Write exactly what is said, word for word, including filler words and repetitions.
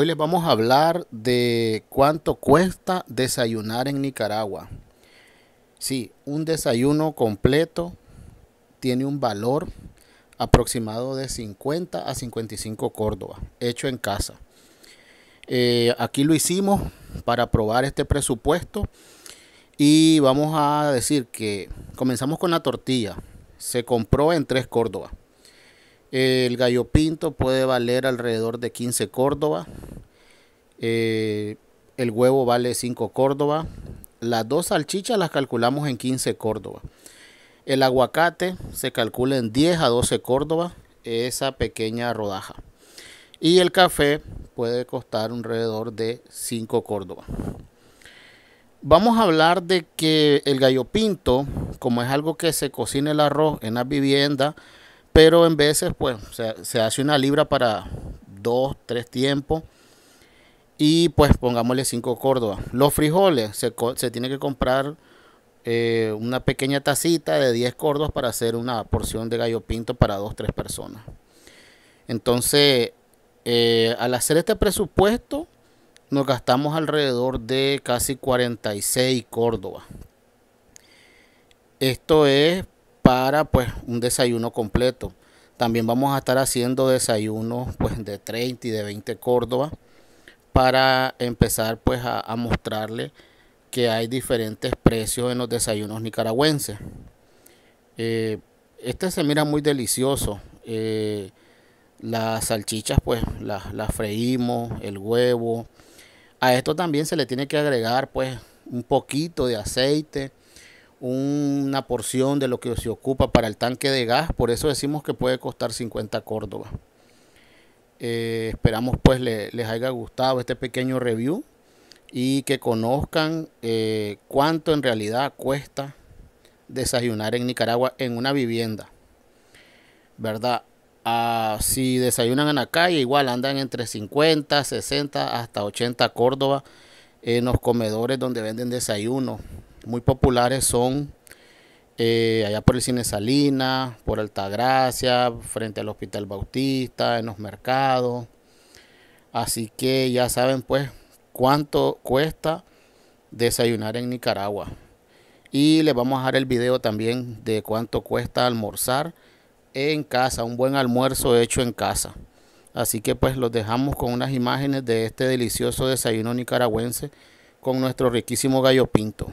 Hoy les vamos a hablar de cuánto cuesta desayunar en Nicaragua. Sí, un desayuno completo tiene un valor aproximado de cincuenta a cincuenta y cinco córdobas, hecho en casa. Eh, aquí lo hicimos para aprobar este presupuesto y vamos a decir que comenzamos con la tortilla. Se compró en tres córdobas. El gallo pinto puede valer alrededor de quince córdobas. Eh, el huevo vale cinco córdobas. Las dos salchichas las calculamos en quince córdobas. El aguacate se calcula en diez a doce córdobas, esa pequeña rodaja. Y el café puede costar alrededor de cinco córdobas. Vamos a hablar de que el gallo pinto, como es algo que se cocina el arroz en las viviendas, pero en veces pues se, se hace una libra para dos, tres tiempos y pues pongámosle cinco córdobas. Los frijoles se, se tiene que comprar eh, una pequeña tacita de diez córdobas para hacer una porción de gallo pinto para dos, tres personas. Entonces eh, al hacer este presupuesto nos gastamos alrededor de casi cuarenta y seis córdobas. Esto es para pues un desayuno completo. También vamos a estar haciendo desayunos pues de treinta y de veinte córdobas para empezar pues a, a mostrarle que hay diferentes precios en los desayunos nicaragüenses. Eh, este se mira muy delicioso. Eh, las salchichas pues las, las freímos, el huevo. A esto también se le tiene que agregar pues un poquito de aceite, una porción de lo que se ocupa para el tanque de gas. Por eso decimos que puede costar cincuenta córdobas. Eh, esperamos pues le, les haya gustado este pequeño review y que conozcan eh, cuánto en realidad cuesta desayunar en Nicaragua en una vivienda, ¿verdad? Ah, si desayunan en la calle, igual andan entre cincuenta, sesenta hasta ochenta córdobas en los comedores donde venden desayuno. Muy populares son eh, allá por el Cine Salinas, por Altagracia, frente al Hospital Bautista, en los mercados. Así que ya saben pues cuánto cuesta desayunar en Nicaragua. Y les vamos a dejar el video también de cuánto cuesta almorzar en casa, un buen almuerzo hecho en casa. Así que pues los dejamos con unas imágenes de este delicioso desayuno nicaragüense con nuestro riquísimo gallo pinto.